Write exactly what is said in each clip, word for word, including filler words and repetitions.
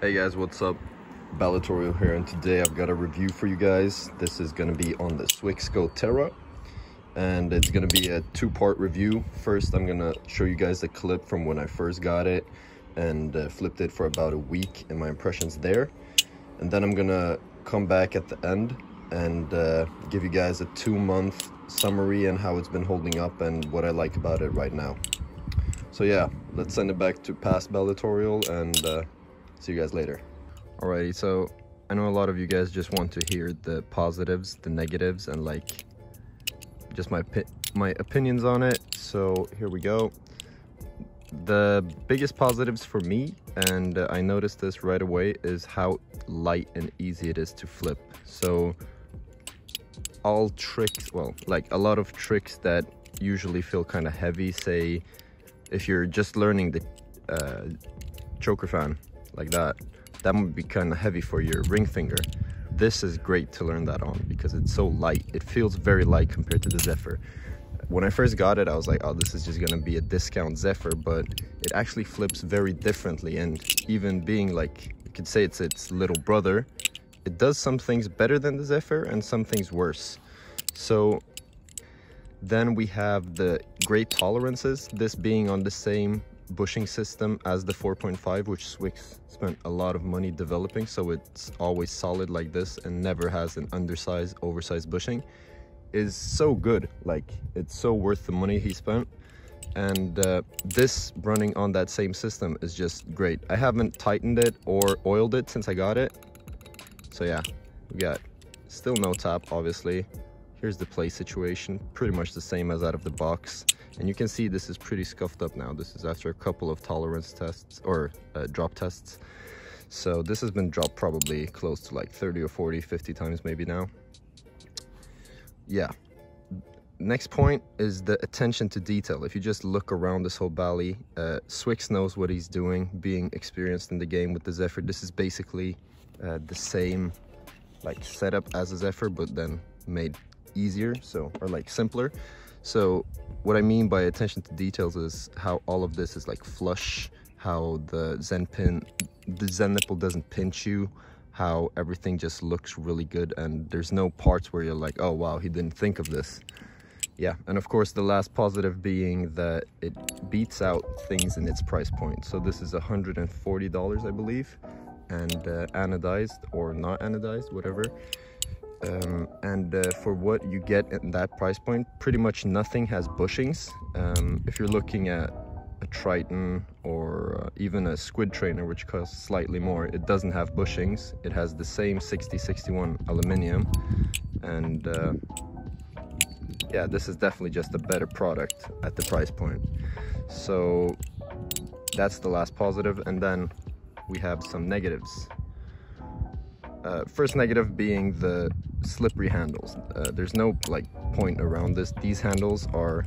Hey guys, what's up? Balitorial here, and today I've got a review for you guys. This is going to be on the Svix Co Terra, and it's going to be a two-part review. First, I'm going to show you guys the clip from when I first got it and uh, flipped it for about a week and my impressions there. And then I'm going to come back at the end and uh, give you guys a two-month summary and how it's been holding up and what I like about it right now. So yeah, let's send it back to past Balitorial and... Uh, see you guys later. Alrighty, so I know a lot of you guys just want to hear the positives, the negatives, and like just my my opinions on it. So here we go. The biggest positives for me, and I noticed this right away, is how light and easy it is to flip. So all tricks, well, like a lot of tricks that usually feel kind of heavy, say if you're just learning the uh, choker fan, like that, that would be kind of heavy for your ring finger. This is great to learn that on because it's so light. It feels very light compared to the Zephyr. When I first got it, I was like, oh, this is just gonna be a discount Zephyr, but it actually flips very differently. And even being like, you could say it's its little brother, it does some things better than the Zephyr and some things worse. So then we have the great tolerances, this being on the same bushing system as the four point five, which Svix spent a lot of money developing, so it's always solid like this and never has an undersized, oversized bushing, is so good. Like, it's so worth the money he spent, and uh, this running on that same system is just great. I haven't tightened it or oiled it since I got it, so yeah, we got still no tap, obviously. Here's the play situation, pretty much the same as out of the box. And you can see this is pretty scuffed up now. This is after a couple of tolerance tests or uh, drop tests. So this has been dropped probably close to like thirty or forty, fifty times maybe now. Yeah. Next point is the attention to detail. If you just look around this whole bally, uh, Svix knows what he's doing, being experienced in the game with the Zephyr. This is basically uh, the same like setup as a Zephyr, but then made easier, so or like simpler. So what I mean by attention to details is how all of this is like flush, how the zen pin the zen nipple doesn't pinch you, how everything just looks really good, and there's no parts where you're like, oh wow, he didn't think of this. Yeah, and of course the last positive being that it beats out things in its price point. So this is one hundred forty dollars, I believe, and uh, anodized or not anodized, whatever. Um, and uh, for what you get at that price point, pretty much nothing has bushings. Um, if you're looking at a Triton or uh, even a Squid Trainer, which costs slightly more, it doesn't have bushings. It has the same sixty sixty-one aluminium, and uh, yeah, this is definitely just a better product at the price point. So that's the last positive, and then we have some negatives. Uh, first negative being the slippery handles. Uh, there's no like point around this. These handles are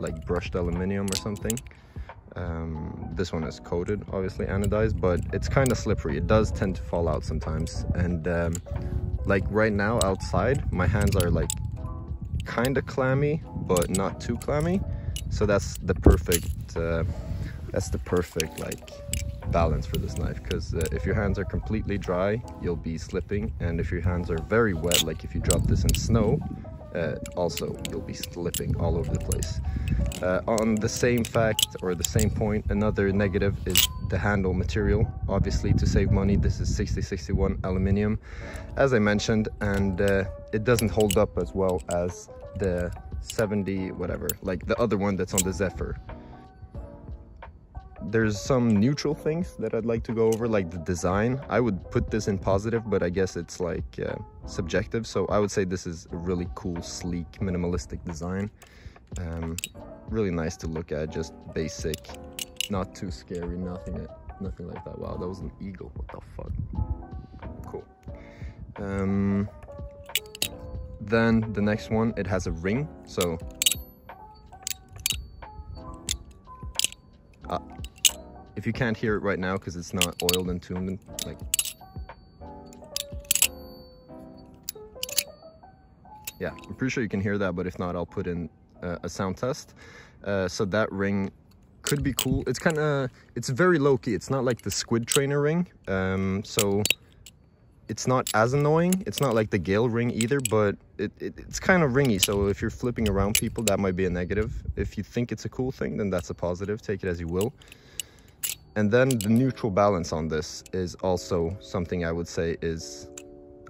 like brushed aluminium or something. Um, this one is coated, obviously anodized, but it's kind of slippery. It does tend to fall out sometimes. And um, like right now outside, my hands are like kind of clammy, but not too clammy. So that's the perfect, uh, that's the perfect like balance for this knife, because uh, if your hands are completely dry, you'll be slipping, and if your hands are very wet, like if you drop this in snow, uh, also you'll be slipping all over the place. Uh, on the same fact or the same point, another negative is the handle material. Obviously, to save money, this is sixty sixty-one aluminium, as I mentioned, and uh, it doesn't hold up as well as the seventy whatever, like the other one that's on the Zephyr. There's some neutral things that I'd like to go over, like the design. I would put this in positive, but I guess it's like uh, subjective, so I would say this is a really cool, sleek, minimalistic design. Um, really nice to look at, just basic, not too scary, nothing nothing like that. Wow, that was an eagle, what the fuck. Cool. Um, then the next one, it has a ring, so... Uh, If you can't hear it right now because it's not oiled and tuned in, like... Yeah, I'm pretty sure you can hear that, but if not, I'll put in uh, a sound test. Uh, so that ring could be cool. It's kind of, it's very low-key. It's not like the Squid Trainer ring, um, so it's not as annoying. It's not like the Gale ring either, but it, it, it's kind of ringy. So if you're flipping around people, that might be a negative. If you think it's a cool thing, then that's a positive. Take it as you will. And then the neutral balance on this is also something I would say is,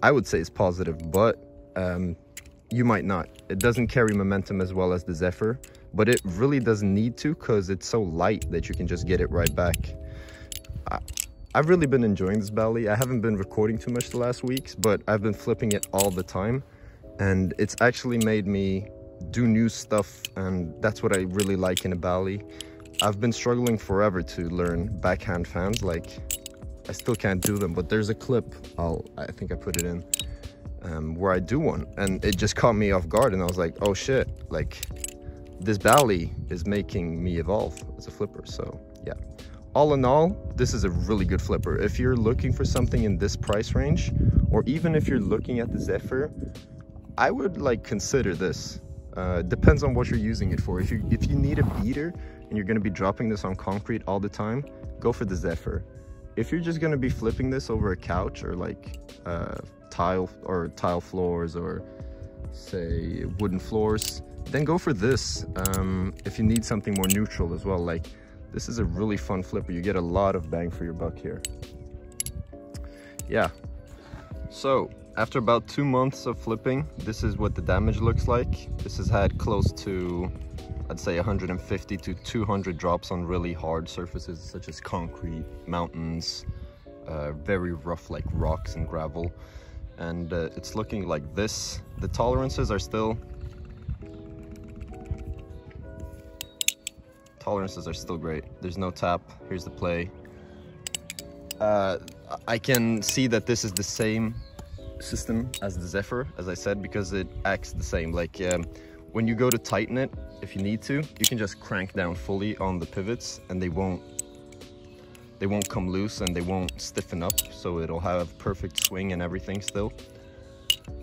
I would say is positive, but um, you might not. It doesn't carry momentum as well as the Zephyr, but it really doesn't need to because it's so light that you can just get it right back. I, I've really been enjoying this Bali. I haven't been recording too much the last weeks, but I've been flipping it all the time, and it's actually made me do new stuff, and that's what I really like in a Bali. I've been struggling forever to learn backhand fans. Like, I still can't do them, but there's a clip, I'll, I think I put it in, um, where I do one, and it just caught me off guard, and I was like, oh shit, like, this Bali is making me evolve as a flipper. So yeah, all in all, this is a really good flipper. If you're looking for something in this price range, or even if you're looking at the Zephyr, I would like consider this. Uh, depends on what you're using it for. If you, if you need a beater, and you're going to be dropping this on concrete all the time, go for the Zephyr. If you're just going to be flipping this over a couch or like uh, tile or tile floors or say wooden floors, then go for this. Um, if you need something more neutral as well, like this is a really fun flipper. You get a lot of bang for your buck here. Yeah. So after about two months of flipping, this is what the damage looks like. This has had close to, I'd say, one hundred fifty to two hundred drops on really hard surfaces such as concrete, mountains, uh, very rough like rocks and gravel, and uh, it's looking like this. The tolerances are still tolerances are still great. There's no tap. Here's the play. uh, I can see that this is the same system as the Zephyr, as I said, because it acts the same. Like um, when you go to tighten it, if you need to, you can just crank down fully on the pivots and they won't they won't come loose and they won't stiffen up, so it'll have perfect swing and everything still.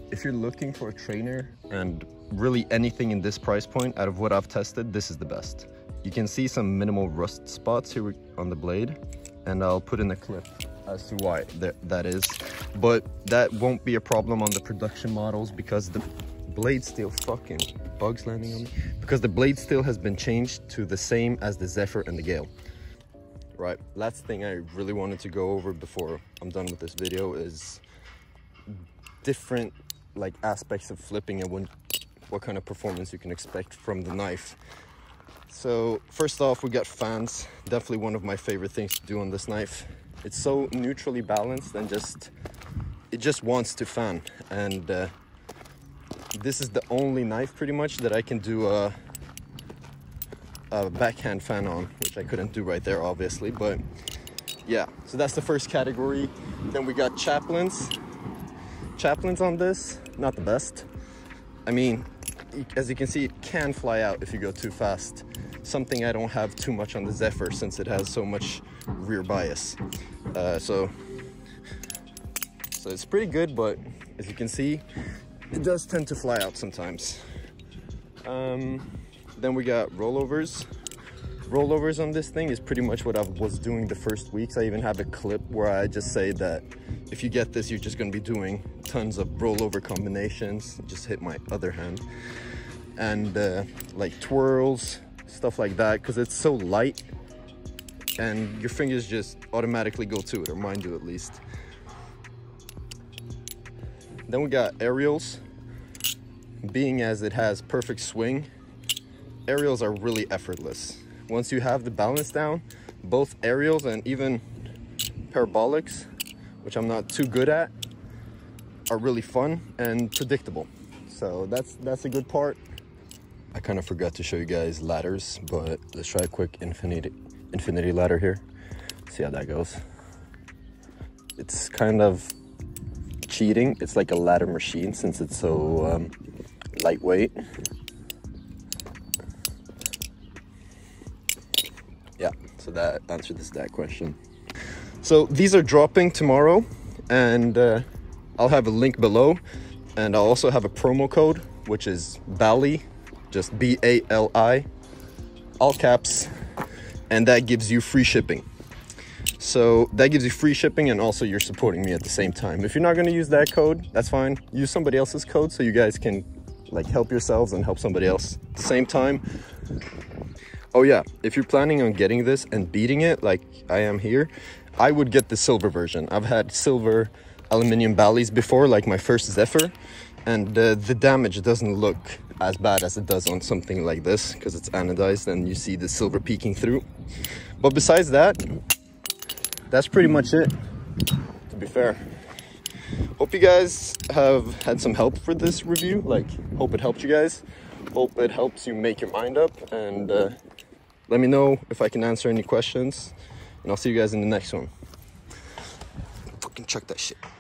If you're looking for a trainer and really anything in this price point, out of what I've tested, this is the best. You can see some minimal rust spots here on the blade, and I'll put in a clip as to why that, that is, but that won't be a problem on the production models because the blade steel fucking bugs landing on me because the blade steel has been changed to the same as the Zephyr and the Gale. Right, last thing I really wanted to go over before I'm done with this video is different like aspects of flipping and when, what kind of performance you can expect from the knife. So first off, we got fans. Definitely one of my favorite things to do on this knife. It's so neutrally balanced and just it just wants to fan, and uh, this is the only knife pretty much that I can do a, a backhand fan on, which I couldn't do right there obviously, but yeah, so that's the first category. Then we got chaplains. Chaplains on this, not the best. I mean, as you can see, it can fly out if you go too fast, something I don't have too much on the Zephyr since it has so much rear bias. Uh, so, so it's pretty good, but as you can see, it does tend to fly out sometimes. Um, then we got rollovers. Rollovers on this thing is pretty much what I was doing the first weeks. I even have a clip where I just say that if you get this, you're just gonna be doing tons of rollover combinations. Just hit my other hand. And uh, like twirls, stuff like that, because it's so light and your fingers just automatically go to it, or mine do at least. Then we got aerials. Being as it has perfect swing, aerials are really effortless. Once you have the balance down, both aerials and even parabolics, which I'm not too good at, are really fun and predictable. So that's that's a good part. I kind of forgot to show you guys ladders, but let's try a quick infinity infinity ladder here. See how that goes. It's kind of cheating. It's like a ladder machine since it's so um, lightweight. Yeah, so that answered this that question. So these are dropping tomorrow, and uh, I'll have a link below, and I'll also have a promo code which is Bali, just B A L I, all caps, and that gives you free shipping. So that gives you free shipping, and also you're supporting me at the same time. If you're not going to use that code, that's fine. Use somebody else's code so you guys can like help yourselves and help somebody else at the same time. Oh yeah, if you're planning on getting this and beating it like I am here, I would get the silver version. I've had silver aluminium balis before, like my first Zephyr, and uh, the damage doesn't look as bad as it does on something like this because it's anodized and you see the silver peeking through. But besides that, that's pretty much it, to be fair. Hope you guys have had some help for this review. Like, hope it helped you guys. Hope it helps you make your mind up. And uh, let me know if I can answer any questions. And I'll see you guys in the next one. Fucking chuck that shit.